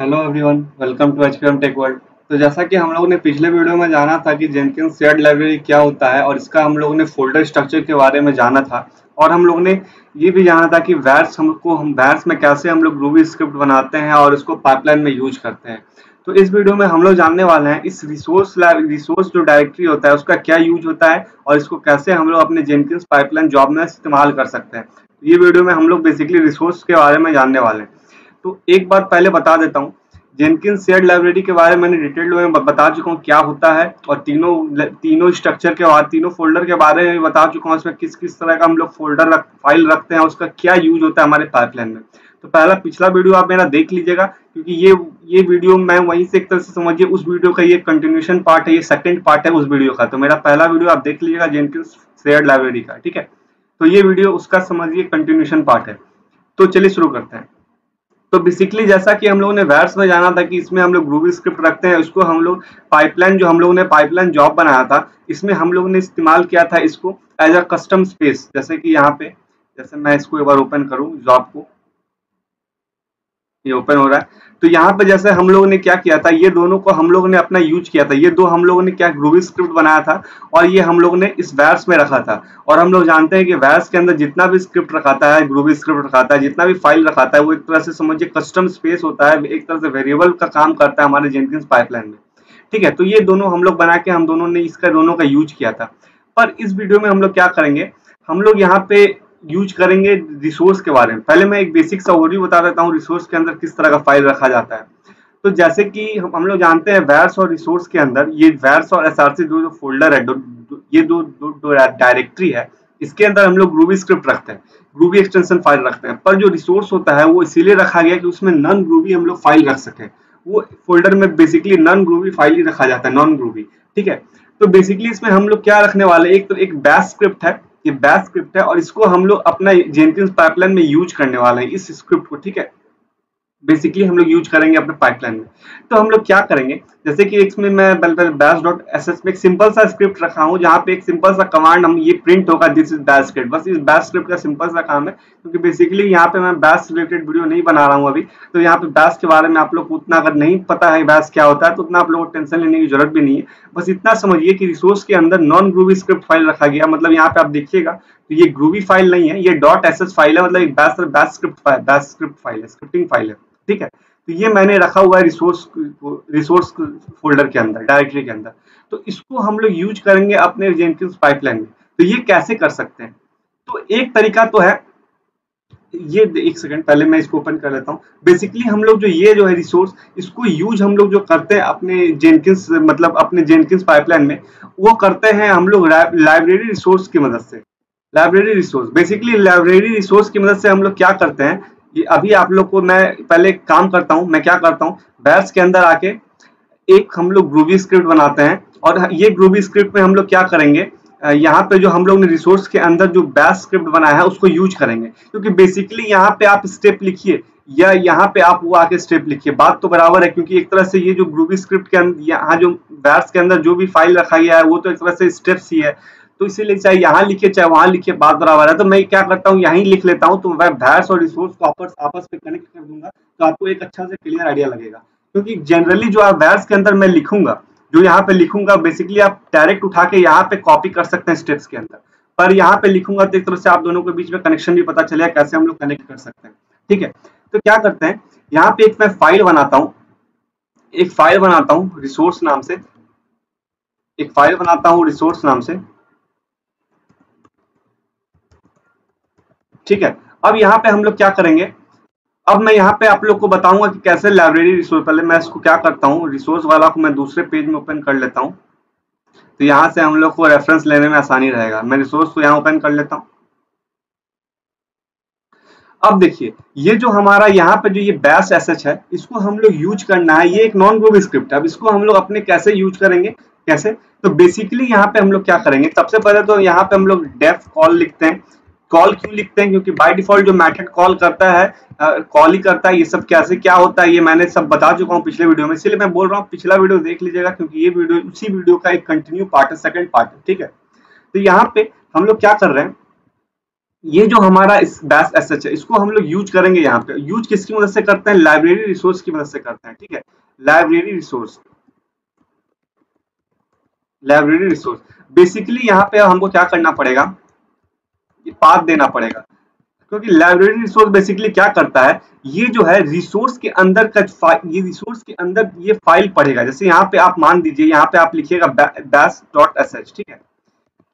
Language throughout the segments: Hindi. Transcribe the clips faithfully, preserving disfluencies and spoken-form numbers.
Hello everyone, welcome to H K M tech world. तो जैसा कि हम लोगों ने पिछले वीडियो में जाना था कि जेनकिंस शेयर्ड लाइब्रेरी क्या होता है और इसका हम लोगों ने फोल्डर स्ट्रक्चर के बारे में जाना था, और हम लोगों ने ये भी जाना था कि वैर्स हमको हम वैर्स में कैसे हम लोग ग्रूवी स्क्रिप्ट बनाते हैं और इसको पाइपलाइन में यूज करते हैं। तो इस वीडियो में हम लोग जानने वाले हैं इस रिसोर्स रिसोर्स जो डायरेक्टरी होता है उसका क्या यूज होता है और इसको कैसे हम लोग अपने जेनकिंस पाइपलाइन जॉब में इस्तेमाल कर सकते हैं। ये वीडियो में हम लोग बेसिकली रिसोर्स के बारे में जानने वाले हैं। तो एक बात पहले बता देता हूँ, जेनकिंस शेयर्ड लाइब्रेरी के बारे में मैंने डिटेल में बता चुका हूँ क्या होता है, और तीनों तीनों स्ट्रक्चर के बाद तीनों फोल्डर के बारे में भी बता चुका हूँ, इसमें किस किस तरह का हम लोग फोल्डर रख, फाइल रखते हैं, उसका क्या यूज होता है हमारे पाइपलाइन में। तो पहला पिछला वीडियो आप मेरा देख लीजिएगा, क्योंकि ये ये वीडियो मैं वहीं से एक तरह से समझिए उस वीडियो का ये कंटिन्यूशन पार्ट है, ये सेकेंड पार्ट है उस वीडियो का। तो मेरा पहला वीडियो आप देख लीजिएगा जेनकिंस शेयर्ड लाइब्रेरी का, ठीक है। तो ये वीडियो उसका समझिए कंटिन्यूशन पार्ट है। तो चलिए शुरू करते हैं। तो बेसिकली जैसा कि हम लोगों ने वैर्स में जाना था कि इसमें हम लोग ग्रूवी स्क्रिप्ट रखते हैं, उसको हम लोग पाइपलाइन जो हम लोगों ने पाइपलाइन जॉब बनाया था इसमें हम लोगों ने इस्तेमाल किया था इसको एज अ कस्टम स्पेस। जैसे कि यहाँ पे जैसे मैं इसको एक बार ओपन करूँ, जॉब को ये ओपन हो रहा है। तो यहाँ पे जैसे हम लोगों ने क्या किया था, ये दोनों को हम लोगों ने अपना यूज किया था, ये दो हम लोगों ने क्या ग्रूवी स्क्रिप्ट बनाया था और ये हम लोगों ने इस वैर्स में रखा था। और हम लोग जानते हैं कि वैर्स के अंदर जितना भी स्क्रिप्ट रखाता है, ग्रूवी स्क्रिप्ट रखाता है, जितना भी फाइल रखाता है, वो एक तरह से समझिए कस्टम स्पेस होता है, एक तरह से वेरिएबल का काम करता है हमारे जेनकिंस पाइपलाइन में, ठीक है। तो ये दोनों हम लोग बना के हम दोनों ने इसका दोनों का यूज किया था। पर इस वीडियो में हम लोग क्या करेंगे, हम लोग यहाँ पे यूज करेंगे रिसोर्स के बारे में। पहले मैं एक बेसिक सा ओवरव्यू बता देता हूँ रिसोर्स के अंदर किस तरह का फाइल रखा जाता है। तो जैसे कि हम, हम लोग जानते हैं वैर्स और रिसोर्स के अंदर ये वैर्स और एसआरसी दो जो फोल्डर है, दो, दो, ये दो दो, दो डायरेक्टरी है, इसके अंदर हम लोग ग्रूवी स्क्रिप्ट रखते हैं, ग्रूवी एक्सटेंशन फाइल रखते हैं। पर जो रिसोर्स होता है वो इसीलिए रखा गया कि उसमें नॉन ग्रूवी हम लोग फाइल रख सकें, वो फोल्डर में बेसिकली नॉन ग्रूवी फाइल ही रखा जाता है, नॉन ग्रूवी, ठीक है। तो बेसिकली इसमें हम लोग क्या रखने वाले, एक तो एक बैश स्क्रिप्ट है, ये बैश स्क्रिप्ट है और इसको हम लोग अपना जेनकिंस पाइपलाइन में यूज करने वाले हैं, इस स्क्रिप्ट को, ठीक है। बेसिकली हम लोग यूज करेंगे अपने पाइपलाइन में। तो हम लोग क्या करेंगे, जैसे कि इसमें मैं बैश डॉट एस एस में एक सिंपल सा स्क्रिप्ट रखा हूँ जहाँ पे एक सिंपल सा कमांड हम ये प्रिंट होगा दिस इज बैश स्क्रिप्ट। बस इस बैश स्क्रिप्ट का सिंपल सा काम है, क्योंकि बेसिकली यहाँ पे मैं बैश रिलेटेड वीडियो नहीं बना रहा हूँ अभी, तो यहाँ पे बैश के बारे में आप लोग को उतना अगर नहीं पता है बैश क्या होता है तो उतना आप लोग को टेंशन लेने की जरूरत भी नहीं है। बस इतना समझिए कि रिसोर्स के अंदर नॉन ग्रूवी स्क्रिप्ट फाइल रखा गया, मतलब यहाँ पे आप देखिएगा तो ये ग्रूवी फाइल नहीं है, ये डॉट एस एस फाइल है, मतलब एक bash bash script file bash script file है, स्क्रिप्टिंग फाइल है, ठीक है। तो ये मैंने रखा हुआ है रिसोर्स रिसोर्स फोल्डर के अंदर, डायरेक्टरी के अंदर। तो इसको हम लोग यूज करेंगे अपने जेनकिंस पाइपलाइन में। तो ये कैसे कर सकते हैं, तो एक तरीका तो है ये, एक सेकंड पहले मैं इसको ओपन कर लेता हूँ। बेसिकली हम लोग जो ये जो है रिसोर्स, इसको यूज हम लोग जो करते हैं अपने जेनकिंस मतलब अपने जेनकिंस पाइपलाइन में, वो करते हैं हम लोग लाइब्रेरी रिसोर्स की मदद से। Library resource basically library resource की मदद से हम लोग क्या करते हैं, ये अभी आप लोग को मैं पहले काम करता हूँ, मैं क्या करता हूँ बैश के अंदर आके एक हम लोग ग्रूवी स्क्रिप्ट बनाते हैं, और ये ग्रूवी स्क्रिप्ट में हम लोग क्या करेंगे, यहाँ पे जो हम लोग ने रिसोर्स के अंदर जो बैश स्क्रिप्ट बनाया है उसको यूज करेंगे। क्योंकि बेसिकली यहाँ पे आप स्टेप लिखिए या यहाँ पे आप वो आके स्टेप लिखिए, बात तो बराबर है, क्योंकि एक तरह से ये जो ग्रूवी स्क्रिप्ट के अंदर यहाँ जो बैश के अंदर जो भी फाइल रखा गया है वो तो एक तरह से स्टेप्स ही है, तो इसीलिए चाहे यहाँ लिखे चाहे वहाँ लिखे बात बराबर है। तो मैं क्या करता हूँ यहीं लिख लेता हूँ, तो मैं वैर्स और रिसोर्स को आपस आपस में कनेक्ट कर दूंगा, तो आपको एक अच्छा से क्लियर आइडिया लगेगा। क्योंकि जनरली जो आप वैर्स के अंदर मैं लिखूंगा, जो यहाँ पे लिखूंगा बेसिकली आप डायरेक्ट उठा के यहाँ पे कॉपी कर सकते हैं स्टेप्स के अंदर, पर यहाँ पे लिखूंगा तो एक तरह से आप दोनों के बीच में कनेक्शन भी पता चलेगा कैसे हम लोग कनेक्ट कर सकते हैं, ठीक है। तो क्या करते हैं, यहाँ पे एक मैं फाइल बनाता हूँ, एक फाइल बनाता हूँ रिसोर्स नाम से, एक फाइल बनाता हूँ रिसोर्स नाम से, ठीक है। अब यहाँ पे हम लोग क्या करेंगे, अब मैं यहाँ पे आप लोग को बताऊंगा कि कैसे लाइब्रेरी रिसोर्स, पहले मैं इसको क्या करता हूँ रिसोर्स वाला को मैं दूसरे पेज में ओपन कर लेता हूँ, तो यहाँ से हम लोग को रेफरेंस लेने में आसानी रहेगा। मैं रिसोर्स को यहाँ ओपन कर लेता हूँ। अब देखिए ये जो हमारा यहाँ पे जो ये बैश एसएच है इसको हम लोग यूज करना है, ये एक नॉन ग्रूवी स्क्रिप्ट है। अब इसको हम लोग अपने कैसे यूज करेंगे, कैसे, तो बेसिकली यहाँ पे हम लोग क्या करेंगे, सबसे पहले तो यहाँ पे हम लोग डेफ कॉल लिखते हैं। कॉल क्यों लिखते हैं, क्योंकि बाय डिफॉल्ट जो मेथड कॉल करता है कॉल ही करता है, ये सब कैसे क्या होता है ये मैंने सब बता चुका हूँ पिछले वीडियो में, इसलिए मैं बोल रहा हूँ पिछला वीडियो देख लीजिएगा, क्योंकि ये वीडियो उसी वीडियो का एक कंटिन्यू पार्ट है, सेकंड पार्ट है, ठीक है। तो यहाँ पे हम लोग क्या कर रहे हैं, ये जो हमारा इस बैश एसएच है इसको हम लोग यूज करेंगे। यहाँ पे यूज किसकी मदद से करते हैं? लाइब्रेरी रिसोर्स की मदद से करते हैं। ठीक है, library resource library resource basically यहाँ पे हमको क्या करना पड़ेगा, पाथ देना पड़ेगा, क्योंकि लाइब्रेरी रिसोर्स बेसिकली क्या करता है, ये जो है रिसोर्स के अंदर का ये रिसोर्स के अंदर ये फाइल पढ़ेगा। जैसे यहाँ पे आप मान दीजिए यहाँ पे आप लिखिएगा बैश डॉट एस एच। ठीक है,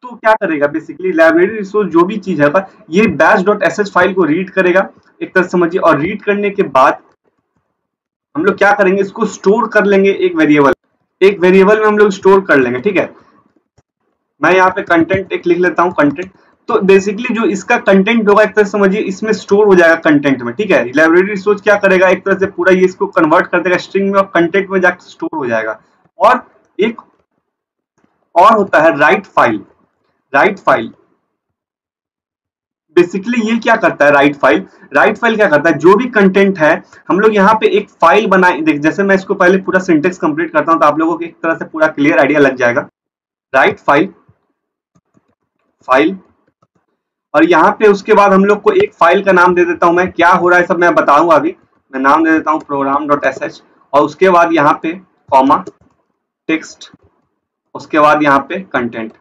तो क्या करेगा बेसिकली लाइब्रेरी रिसोर्स जो भी चीज है ये bash dot S H file को रीड करेगा, एक तरह समझिए, और रीड करने के बाद हम लोग क्या करेंगे, इसको स्टोर कर लेंगे एक वेरिएबल एक वेरिएबल में हम लोग स्टोर कर लेंगे। ठीक है, मैं यहाँ पे कंटेंट एक लिख लेता हूँ, कंटेंट। तो बेसिकली जो इसका कंटेंट होगा एक तरह समझिए इसमें स्टोर हो जाएगा कंटेंट में। ठीक है, लाइब्रेरी रिसोर्स क्या करेगा एक तरह से पूरा ये इसको कन्वर्ट कर देगा स्ट्रिंग में और कंटेंट में जाकर स्टोर हो जाएगा। और एक और होता है write file. Write file basically ये क्या करता है, राइट फाइल राइट फाइल क्या करता है, जो भी कंटेंट है हम लोग यहाँ पे एक फाइल बनाए। देख जैसे मैं इसको पहले पूरा सिंटेक्स कंप्लीट करता हूँ तो आप लोगों को एक तरह से पूरा क्लियर आइडिया लग जाएगा। राइट फाइल फाइल और यहाँ पे उसके बाद हम लोग को एक फाइल का नाम दे देता हूँ मैं। क्या हो रहा है सब मैं बताऊंगा अभी। मैं नाम दे देता हूँ प्रोग्राम डॉट एस एच और उसके बाद यहाँ पे कॉमा टेक्स्ट, उसके बाद यहाँ पे कंटेंट।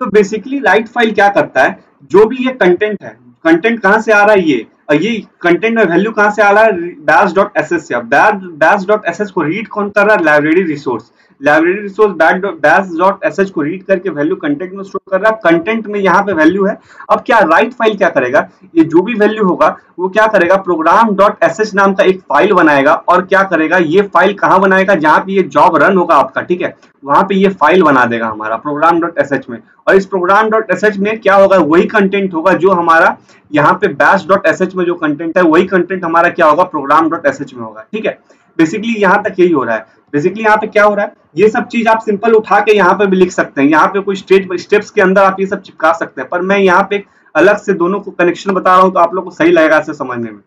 तो बेसिकली राइट फाइल क्या करता है, जो भी ये कंटेंट है, कंटेंट कहाँ से आ रहा है ये, और ये कंटेंट में वैल्यू कहाँ से आ रहा है, बैश डॉट एस एस से। अब बैश डॉट एस एस को रीड कौन कर रहा है, library resource. Library resource bash dot S H को रीड करके वैल्यू कंटेंट में स्टोर कर रहा है। कंटेंट में यहाँ पे वैल्यू है। अब क्या राइट फाइल क्या करेगा, ये जो भी वैल्यू होगा वो क्या करेगा, प्रोग्राम डॉट एस एच नाम का एक फाइल बनाएगा। और क्या करेगा, ये फाइल कहाँ बनाएगा, जहाँ पे ये जॉब रन होगा आपका। ठीक है, वहाँ पे ये फाइल बना देगा हमारा प्रोग्राम डॉट एस एच में। और इस प्रोग्राम डॉट एस एच में क्या होगा, वही कंटेंट होगा जो हमारा यहाँ पे बैश डॉट एस एच में जो कंटेंट है वही कंटेंट हमारा क्या होगा, प्रोग्राम डॉट एस एच में होगा। ठीक है, बेसिकली यहाँ तक यही हो रहा है। बेसिकली यहाँ पे क्या हो रहा है, ये सब चीज आप सिंपल उठा के यहाँ पे भी लिख सकते हैं। यहाँ पे कोई स्टेज स्टेप्स के अंदर आप ये सब चिपका सकते हैं, पर मैं यहाँ पे अलग से दोनों को कनेक्शन बता रहा हूँ तो आप लोग को सही लगेगा ऐसे समझने में।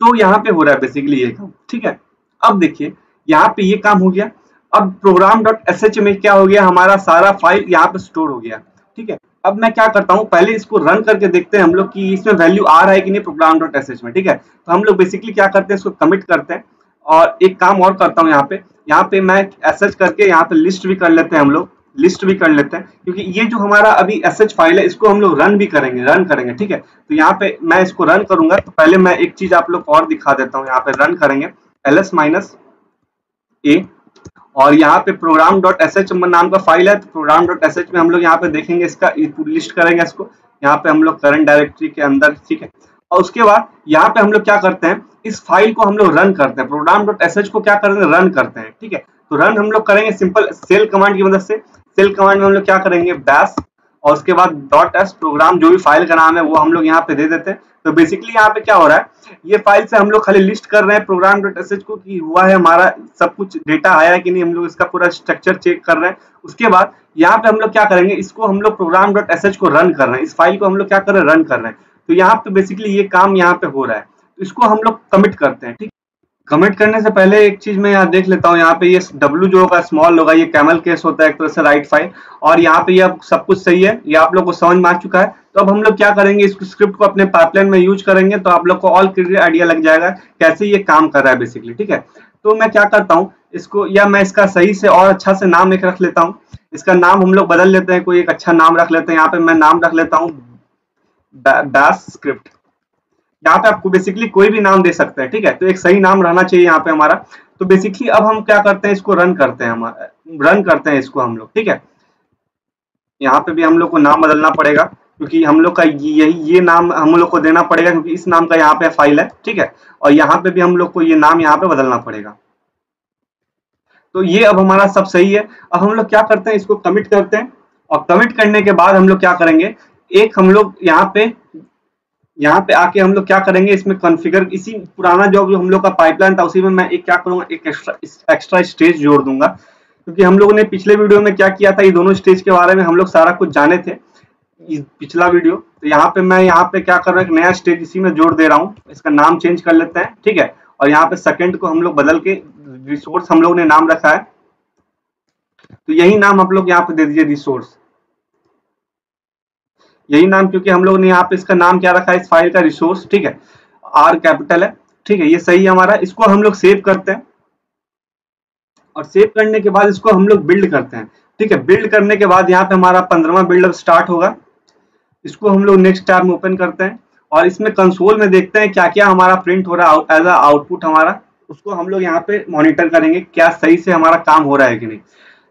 तो यहाँ पे हो रहा है बेसिकली ये काम। ठीक है, अब देखिए यहाँ पे ये काम हो गया। अब प्रोग्राम डॉट एस एच में क्या हो गया, हमारा सारा फाइल यहाँ पे स्टोर हो गया। ठीक है, अब मैं क्या करता हूँ, पहले इसको रन करके देखते हैं हम लोग कि इसमें वैल्यू आ रहा है कि नहीं प्रोग्राम डॉट एस एच में। ठीक है, तो हम लोग बेसिकली क्या करते हैं, इसको कमिट करते हैं। और एक काम और करता हूँ यहाँ पे यहाँ पे मैं एस एच करके यहाँ पे लिस्ट भी कर लेते हैं हम लोग लिस्ट भी कर लेते हैं क्योंकि ये जो हमारा अभी एस एच फाइल है इसको हम लोग रन भी करेंगे रन करेंगे ठीक है, तो यहाँ पे मैं इसको रन करूंगा। तो पहले मैं एक चीज आप लोग और दिखा देता हूँ। यहाँ पे रन करेंगे एल एस माइनस ए और यहाँ पे प्रोग्राम डॉट एस एच नाम का फाइल है। तो प्रोग्राम डॉट एस एच में हम लोग यहाँ पे देखेंगे, इसका लिस्ट करेंगे, इसको यहाँ पे हम लोग करंट डायरेक्टरी के अंदर। ठीक है, और उसके बाद यहाँ पे हम लोग क्या करते हैं, इस फाइल को हम लोग रन करते हैं। प्रोग्राम डॉट एस एच को क्या करते हैं, रन करते हैं। ठीक है, तो रन हम लोग करेंगे सिंपल सेल कमांड की मदद से। सेल कमांड में हम लोग क्या करेंगे, बैश और उसके बाद डॉट एस प्रोग्राम जो भी फाइल का नाम है वो हम लोग यहाँ पे दे देते हैं। तो बेसिकली यहाँ पे क्या हो रहा है, ये फाइल से हम लोग खाली लिस्ट कर रहे हैं प्रोग्राम डॉट एस एच को कि हुआ है हमारा सब कुछ, डेटा आया है कि नहीं, हम लोग इसका पूरा स्ट्रक्चर चेक कर रहे हैं। उसके बाद यहाँ पे हम लोग क्या करेंगे, इसको हम लोग प्रोग्राम डॉट एस एच को रन कर रहे हैं, इस फाइल को हम लोग क्या कर रहे हैं, रन कर रहे हैं। तो यहाँ पे बेसिकली ये काम यहाँ पे हो रहा है, इसको हम लोग कमिट करते हैं। ठीक, कमिट करने से पहले एक चीज मैं यहाँ देख लेता हूँ। यहाँ पे ये डब्ल्यू जो होगा स्मॉल होगा, ये कैमल केस होता है एक तरह से राइट फाइल। और यहाँ पे ये अब सब कुछ सही है, ये आप लोग को समझ में आ चुका है। तो अब हम लोग क्या करेंगे, इस स्क्रिप्ट को अपने पाइपलाइन में यूज करेंगे तो आप लोग को ऑल क्लियर आइडिया लग जाएगा कैसे ये काम कर रहा है बेसिकली। ठीक है, तो मैं क्या करता हूँ इसको, या मैं इसका सही से और अच्छा से नाम एक रख लेता हूँ। इसका नाम हम लोग बदल लेते हैं, कोई एक अच्छा नाम रख लेते हैं। यहाँ पे मैं नाम रख लेता हूँ बैश स्क्रिप्ट। यहाँ पे आपको बेसिकली कोई भी नाम दे सकते हैं। ठीक है, तो एक सही नाम रहना चाहिए यहाँ पे हमारा। तो बेसिकली अब हम क्या करते हैं, इसको रन करते हैं हम रन करते हैं इसको हम लोग। ठीक है, यहाँ पे भी हम लोग को नाम बदलना पड़ेगा क्योंकि हम लोग का यही ये नाम हम लोग को देना पड़ेगा क्योंकि इस नाम का यहाँ पे फाइल है। ठीक है, और यहाँ पे भी हम लोग को ये नाम यहाँ पे बदलना पड़ेगा। तो ये अब हमारा सब सही है। अब हम लोग क्या करते हैं, इसको कमिट करते हैं। और कमिट करने के बाद हम लोग क्या करेंगे, एक हम लोग यहाँ पे यहाँ पे आके हम लोग क्या करेंगे, इसमें कॉन्फ़िगर, इसी पुराना जो हम लोग का पाइपलाइन था उसी में मैं एक क्या करूँगा, एक एक्स्ट्रा एक्स्ट्रा स्टेज जोड़ दूंगा क्योंकि हम लोगों ने पिछले वीडियो में क्या किया था, ये दोनों स्टेज के बारे में हम लोग सारा कुछ जाने थे पिछला वीडियो। तो यहाँ पे मैं यहाँ पे क्या कर रहा हूँ, एक नया स्टेज इसी में जोड़ दे रहा हूँ। इसका नाम चेंज कर लेते हैं। ठीक है, और यहाँ पे सेकेंड को हम लोग बदल के रिसोर्स हम लोग ने नाम रखा है, तो यही नाम आप लोग यहाँ पे दे दीजिए रिसोर्स। यही नाम, क्योंकि हम लोग ने यहाँ पे इसका नाम क्या रखा है इस फाइल का, रिसोर्स, ठीक है, आर कैपिटल है, ठीक है, ये सही है हमारा। इसको हम लोग सेव करते हैं और सेव करने के बाद इसको हम लोग बिल्ड करते हैं, ठीक है। बिल्ड करने के बाद यहाँ पे हमारा पंद्रहवां बिल्डअप स्टार्ट होगा। इसको हम लोग नेक्स्ट टैब में ओपन करते हैं और इसमें कंसोल में देखते हैं क्या क्या हमारा प्रिंट हो रहा है एज अ आउटपुट हमारा, उसको हम लोग यहाँ पे मॉनिटर करेंगे क्या सही से हमारा काम हो रहा है कि नहीं।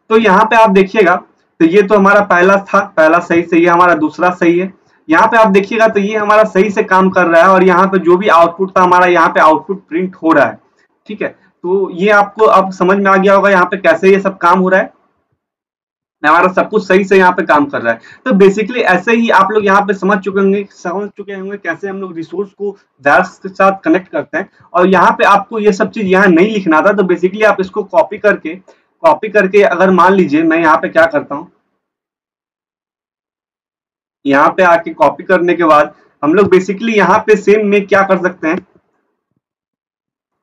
तो यहाँ पे आप देखिएगा, तो ये तो हमारा पहला था, पहला सही से, ये हमारा दूसरा सही है। यहाँ पे आप देखिएगा तो ये हमारा सही से काम कर रहा है और यहाँ पे जो भी आउटपुट था हमारा यहाँ पे आउटपुट प्रिंट हो रहा है, ठीक है। तो ये आपको अब समझ में आ गया होगा यहाँ पे कैसे ये सब काम हो रहा है, हमारा सब कुछ सही से यहाँ पे काम कर रहा है। तो बेसिकली ऐसे ही आप लोग यहाँ पे समझ चुके होंगे समझ चुके होंगे कैसे हम लोग रिसोर्स को वैल्स के साथ कनेक्ट करते हैं। और यहाँ पे आपको ये सब चीज यहाँ नहीं लिखना था, तो बेसिकली आप इसको कॉपी करके कॉपी करके अगर मान लीजिए मैं यहाँ पे क्या करता हूँ, यहाँ पे आके कॉपी करने के बाद हम लोग बेसिकली यहाँ पे सेम में क्या कर सकते हैं,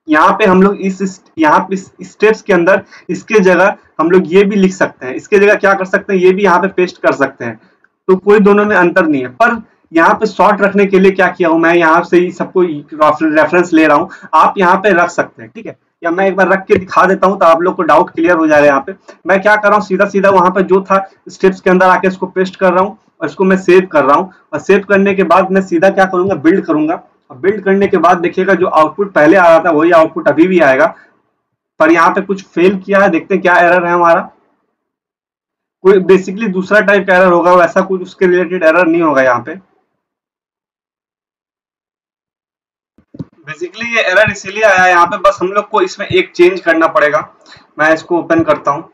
यहाँ पे हम लोग इस यहाँ पे स्टेप्स के अंदर इसके जगह हम लोग ये भी लिख सकते हैं, इसके जगह क्या कर सकते हैं ये भी यहाँ पे पेस्ट कर सकते हैं, तो कोई दोनों में अंतर नहीं है। पर यहाँ पे शॉर्ट रखने के लिए क्या किया हूँ मैं, यहाँ से सबको रेफरेंस ले रहा हूँ, आप यहाँ पे रख सकते हैं, ठीक है, या मैं एक बार रख के दिखा देता हूँ तो आप लोग को डाउट क्लियर हो जाएगा। यहाँ पे मैं क्या कर रहा हूँ, सीधा सीधा वहाँ पे जो था स्टेप्स के अंदर आके इसको पेस्ट कर रहा हूँ और इसको मैं सेव कर रहा हूँ। और सेव करने के बाद मैं सीधा क्या करूँगा, बिल्ड करूंगा। और बिल्ड करने के बाद देखिएगा जो आउटपुट पहले आ रहा था वही आउटपुट अभी भी आएगा, पर यहाँ पे कुछ फेल किया है, देखते हैं क्या एरर है हमारा। कोई बेसिकली दूसरा टाइप का एरर होगा, वैसा कुछ उसके रिलेटेड एरर नहीं होगा। यहाँ पे बेसिकली ये एरर इसीलिए आया है यहाँ पे, बस हम लोग को इसमें एक चेंज करना पड़ेगा। मैं इसको ओपन करता हूँ,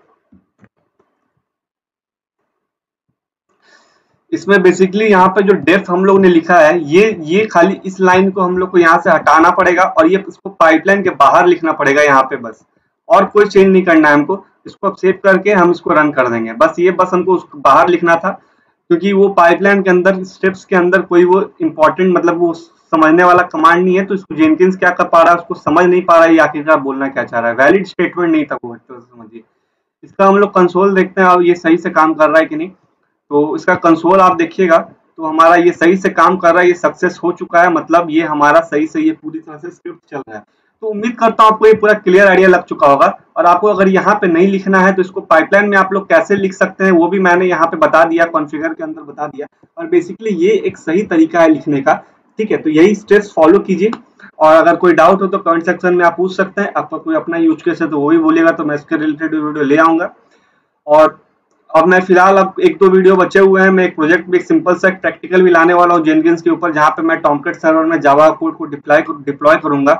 इसमें बेसिकली यहाँ पे जो डेफ हम लोग ने लिखा है ये ये खाली इस लाइन को हम लोग को यहाँ से हटाना पड़ेगा और ये इसको पाइपलाइन के बाहर लिखना पड़ेगा यहाँ पे, बस और कोई चेंज नहीं करना है हमको। इसको अब सेव करके हम इसको रन कर देंगे, बस ये बस हमको उसको बाहर लिखना था, क्योंकि वो पाइपलाइन के अंदर स्टेप्स के अंदर कोई वो इम्पोर्टेंट मतलब वो समझने वाला कमांड नहीं है, तो इसको जेनकिंस क्या कर पा रहा है उसको समझ नहीं पा रहा है आखिरकार बोलना क्या चाह रहा है, वैलिड स्टेटमेंट नहीं था वो, समझिए। इसका हम लोग कंसोल देखते हैं और ये सही से काम कर रहा है कि नहीं। तो इसका कंसोल आप देखिएगा तो हमारा ये सही से काम कर रहा है, ये सक्सेस हो चुका है, मतलब ये हमारा सही से ये पूरी तरह से स्क्रिप्ट चल रहा है। तो उम्मीद करता हूँ आपको ये पूरा क्लियर आइडिया लग चुका होगा। और आपको अगर यहाँ पे नहीं लिखना है तो इसको पाइपलाइन में आप लोग कैसे लिख सकते हैं वो भी मैंने यहाँ पे बता दिया, कॉन्फ़िगर के अंदर बता दिया। और बेसिकली ये एक सही तरीका है लिखने का, ठीक है। तो यही स्टेप्स फॉलो कीजिए और अगर कोई डाउट हो तो कमेंट सेक्शन में आप पूछ सकते हैं। आपका कोई अपना यूज केस है तो वो भी बोलेगा, तो मैं इसके रिलेटेड वीडियो ले आऊँगा। और अब मैं फिलहाल अब एक दो वीडियो बचे हुए हैं, मैं एक प्रोजेक्ट में एक सिंपल सा प्रैक्टिकल भी लाने वाला हूँ जेनकिंस के ऊपर, जहाँ पे मैं टॉमकेट सर्वर में जावा कोड को डिप्लॉय डिप्लॉय करूँगा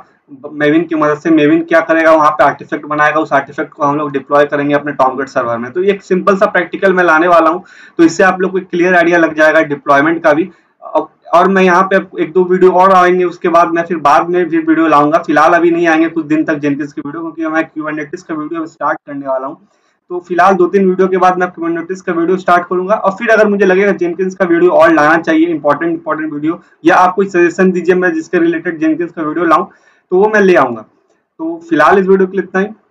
मेविन की मदद से। मेविन क्या करेगा, वहाँ पे आर्टिफैक्ट बनाएगा, उस आर्टिफैक्ट को हम लोग डिप्लॉय करेंगे अपने टॉमकेट सर्वर में। तो एक सिंपल सा प्रैक्टिकल मैं लाने वाला हूँ, तो इससे आप लोग को क्लियर आइडिया लग जाएगा डिप्लॉयमेंट का भी। और मैं यहाँ पे एक दो वीडियो और आएंगे, उसके बाद मैं फिर बाद में फिर वीडियो लाऊंगा, फिलहाल अभी नहीं आएंगे कुछ दिन तक जेनकिंस की वीडियो, क्योंकि मैं क्यूबरनेटिस का वीडियो स्टार्ट करने वाला हूँ। तो फिलहाल दो तीन वीडियो के बाद मैं कुबरनेटिस का वीडियो स्टार्ट करूंगा और फिर अगर मुझे लगेगा जेनकिंस का वीडियो और लाना चाहिए, इंपॉर्टेंट इंपॉर्टेंट वीडियो, या आप कोई सजेशन दीजिए मैं जिसके रिलेटेड जेनकिंस का वीडियो लाऊं, तो वो मैं ले आऊंगा। तो फिलहाल इस वीडियो के लिए इतना ही।